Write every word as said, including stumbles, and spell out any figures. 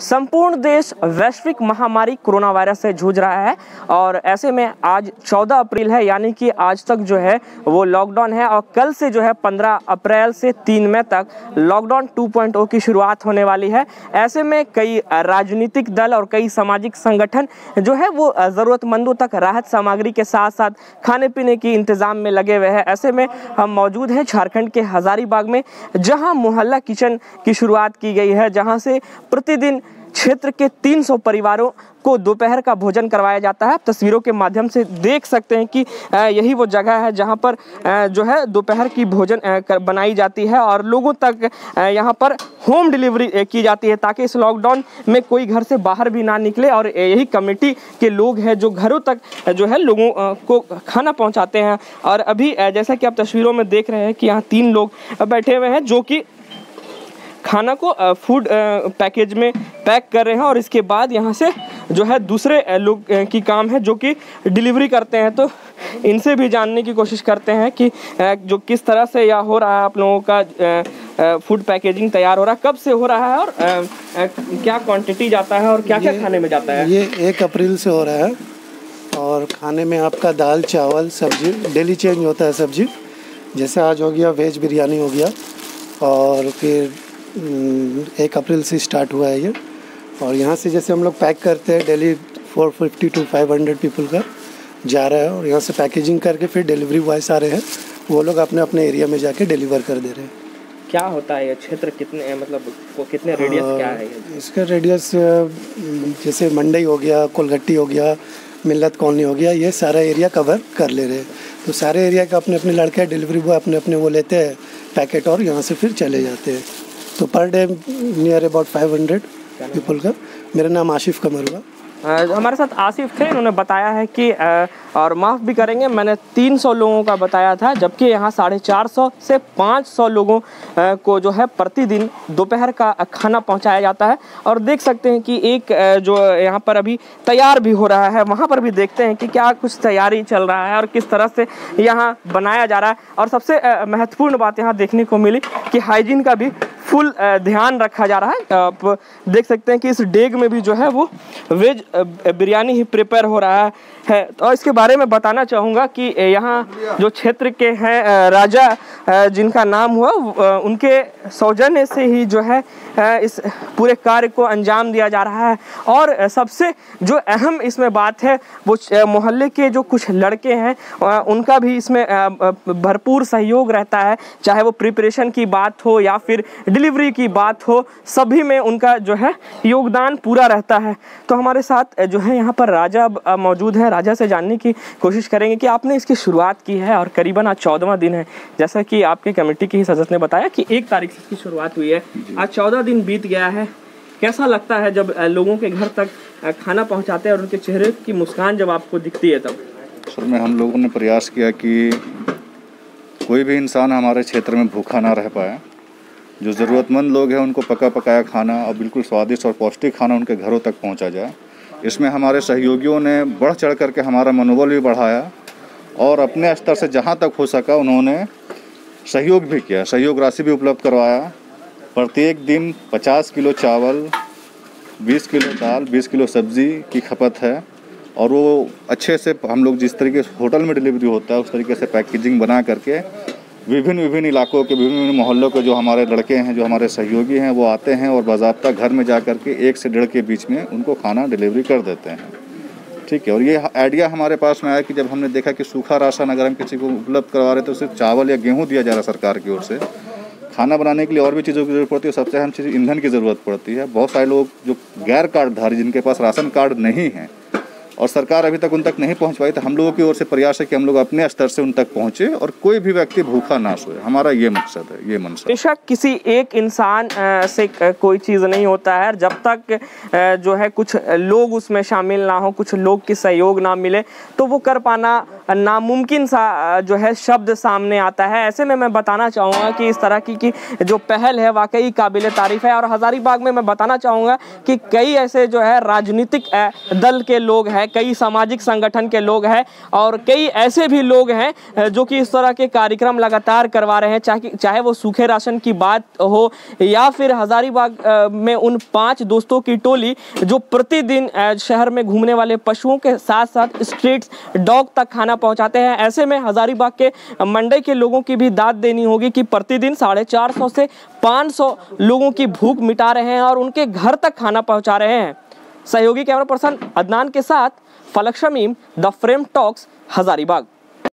संपूर्ण देश वैश्विक महामारी कोरोना वायरस से जूझ रहा है और ऐसे में आज चौदह अप्रैल है, यानी कि आज तक जो है वो लॉकडाउन है और कल से जो है पंद्रह अप्रैल से तीन मई तक लॉकडाउन टू पॉइंट ओ की शुरुआत होने वाली है। ऐसे में कई राजनीतिक दल और कई सामाजिक संगठन जो है वो ज़रूरतमंदों तक राहत सामग्री के साथ साथ खाने पीने की इंतज़ाम में लगे हुए हैं। ऐसे में हम मौजूद हैं झारखंड के हज़ारीबाग में, जहाँ मोहल्ला किचन की शुरुआत की गई है, जहाँ से प्रतिदिन क्षेत्र के तीन सौ परिवारों को दोपहर का भोजन करवाया जाता है। तस्वीरों के माध्यम से देख सकते हैं कि यही वो जगह है जहां पर जो है दोपहर की भोजन बनाई जाती है और लोगों तक यहां पर होम डिलीवरी की जाती है, ताकि इस लॉकडाउन में कोई घर से बाहर भी ना निकले। और यही कमेटी के लोग हैं जो घरों तक जो है लोगों को खाना पहुँचाते हैं। और अभी जैसा कि आप तस्वीरों में देख रहे हैं कि यहाँ तीन लोग बैठे हुए हैं जो कि खाना को फूड पैकेज में पैक कर रहे हैं और इसके बाद यहाँ से जो है दूसरे लोग की काम है जो कि डिलीवरी करते हैं। तो इनसे भी जानने की कोशिश करते हैं कि जो किस तरह से यह हो रहा है, आप लोगों का फूड पैकेजिंग तैयार हो रहा है, कब से हो रहा है और क्या क्वांटिटी जाता है और क्या क्या खाने में जाता है। ये एक अप्रैल से हो रहा है और खाने में आपका दाल चावल सब्जी डेली चेंज होता है। सब्जी जैसे आज हो गया वेज बिरयानी हो गया और फिर एक अप्रैल से स्टार्ट हुआ है ये। और यहाँ से जैसे हम लोग पैक करते हैं daily four fifty to five hundred people का जा रहा है और यहाँ से पैकेजिंग करके फिर डिलीवरी बॉयस आ रहे हैं, वो लोग अपने अपने एरिया में जाके डिलीवर कर दे रहे हैं। क्या होता है ये क्षेत्र, कितने मतलब वो कितने रेडियस क्या है ये? इसका रेडियस जैसे मंडई हो गया, कोलगट्टी हो गया, मिल्लत कॉलोनी हो गया, ये सारा एरिया कवर कर ले रहे हैं। तो सारे एरिया का अपने अपने लड़के डिलीवरी बॉय अपने अपने वो लेते हैं पैकेट और यहाँ से फिर चले जाते हैं। तो per day near about five hundred people का। मेरा नाम आशिफ कमरुआ। हमारे साथ आसिफ थे, उन्होंने बताया है कि आ, और माफ़ भी करेंगे, मैंने तीन सौ लोगों का बताया था, जबकि यहाँ साढ़े चार सौ से पाँच सौ लोगों आ, को जो है प्रतिदिन दोपहर का खाना पहुँचाया जाता है। और देख सकते हैं कि एक आ, जो यहाँ पर अभी तैयार भी हो रहा है, वहाँ पर भी देखते हैं कि क्या कुछ तैयारी चल रहा है और किस तरह से यहाँ बनाया जा रहा है। और सबसे महत्वपूर्ण बात यहाँ देखने को मिली कि हाइजीन का भी फुल ध्यान रखा जा रहा है। आप देख सकते हैं कि इस डेग में भी जो है वो वेज बिरयानी ही प्रिपेयर हो रहा है। तो इसके बारे में बताना चाहूँगा कि यहाँ जो क्षेत्र के हैं राजा जिनका नाम हुआ, उनके सौजन्य से ही जो है इस पूरे कार्य को अंजाम दिया जा रहा है। और सबसे जो अहम इसमें बात है वो मोहल्ले के जो कुछ लड़के हैं उनका भी इसमें भरपूर सहयोग रहता है, चाहे वो प्रिपरेशन की बात हो या फिर डिलीवरी की बात हो, सभी में उनका जो है योगदान पूरा रहता है। तो हमारे साथ जो है यहाँ पर राजा मौजूद है, राजा से जानने की कोशिश करेंगे कि आपने इसकी शुरुआत की है और करीबन आज चौदहवां दिन है। जैसा कि आपके कमेटी के ही सदस्य ने बताया कि एक तारीख से इसकी शुरुआत हुई है, आज चौदह दिन बीत गया है। कैसा लगता है जब लोगों के घर तक खाना पहुँचाते हैं और उनके चेहरे की मुस्कान जब आपको दिखती है? तब सर में हम लोगों ने प्रयास किया कि कोई भी इंसान हमारे क्षेत्र में भूखा ना रह पाए। जो ज़रूरतमंद लोग हैं उनको पका पकाया खाना और बिल्कुल स्वादिष्ट और पौष्टिक खाना उनके घरों तक पहुंचा जाए। इसमें हमारे सहयोगियों ने बढ़ चढ़ करके हमारा मनोबल भी बढ़ाया और अपने स्तर से जहां तक हो सका उन्होंने सहयोग भी किया, सहयोग राशि भी उपलब्ध करवाया। प्रत्येक दिन पचास किलो चावल, बीस किलो दाल, बीस किलो सब्जी की खपत है और वो अच्छे से हम लोग जिस तरीके से होटल में डिलीवरी होता है उस तरीके से पैकेजिंग बना करके विभिन्न विभिन्न इलाकों के विभिन्न मोहल्लों के जो हमारे लड़के हैं, जो हमारे सहयोगी हैं, वो आते हैं और बाज़ाब्ता घर में जा कर के एक से डेढ़ के बीच में उनको खाना डिलीवरी कर देते हैं। ठीक है। और ये आइडिया हमारे पास में आया कि जब हमने देखा कि सूखा राशन अगर हम किसी को उपलब्ध करवा रहे तो सिर्फ चावल या गेहूँ दिया जा रहा सरकार की ओर से, खाना बनाने के लिए और भी चीज़ों की जरूरत पड़ती है, सबसे अहम चीज़ ईंधन की ज़रूरत पड़ती है। बहुत सारे लोग जो गैर कार्डधारी, जिनके पास राशन कार्ड नहीं है और सरकार अभी तक उन तक नहीं पहुंच पाई, तो हम लोगों की ओर से प्रयास है कि हम लोग अपने स्तर से उन तक पहुंचे और कोई भी व्यक्ति भूखा ना सोए, हमारा ये मकसद है, ये मंशा। बेशक किसी एक इंसान से कोई चीज़ नहीं होता है, जब तक जो है कुछ लोग उसमें शामिल ना हो, कुछ लोग की सहयोग ना मिले तो वो कर पाना नामुमकिन सा जो है शब्द सामने आता है। ऐसे में मैं बताना चाहूँगा कि इस तरह की, की जो पहल है वाकई काबिल तारीफ़ है। और हज़ारीबाग में मैं बताना चाहूँगा कि कई ऐसे जो है राजनीतिक दल के लोग हैं, कई सामाजिक संगठन के लोग हैं और कई ऐसे भी लोग हैं जो कि इस तरह के कार्यक्रम लगातार करवा रहे हैं, चाहे चाहे वो सूखे राशन की बात हो या फिर हज़ारीबाग में उन पाँच दोस्तों की टोली जो प्रतिदिन शहर में घूमने वाले पशुओं के साथ साथ स्ट्रीट डॉग तक खाना पहुंचाते हैं। ऐसे में हज़ारीबाग के मंडई के लोगों की भी दाद देनी होगी कि प्रतिदिन साढ़े चार सौ से पाँच सौ लोगों की भूख मिटा रहे हैं और उनके घर तक खाना पहुंचा रहे हैं। सहयोगी कैमरा पर्सन अदनान के साथ Falak Shamim, the frame talks, Hazaribagh.